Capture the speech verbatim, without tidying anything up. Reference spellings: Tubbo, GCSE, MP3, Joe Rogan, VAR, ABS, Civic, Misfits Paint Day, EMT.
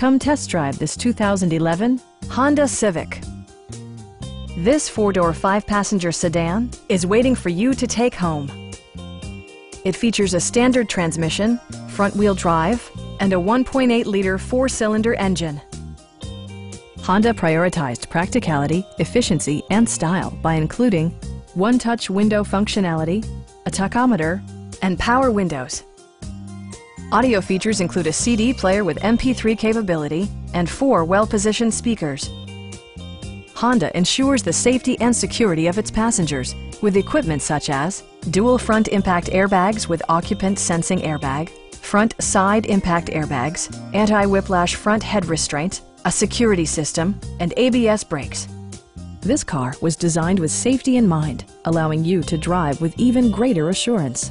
Come test drive this two thousand eleven Honda Civic. This four-door, five-passenger sedan is waiting for you to take home. It features a standard transmission, front-wheel drive, and a one point eight liter four-cylinder engine. Honda prioritized practicality, efficiency, and style by including one-touch window functionality, a tachometer, and power windows. Audio features include a C D player with M P three capability and four well-positioned speakers. Honda ensures the safety and security of its passengers with equipment such as dual front impact airbags with occupant sensing airbag, front side impact airbags, anti-whiplash front head restraint, a security system, and A B S brakes. This car was designed with safety in mind, allowing you to drive with even greater assurance.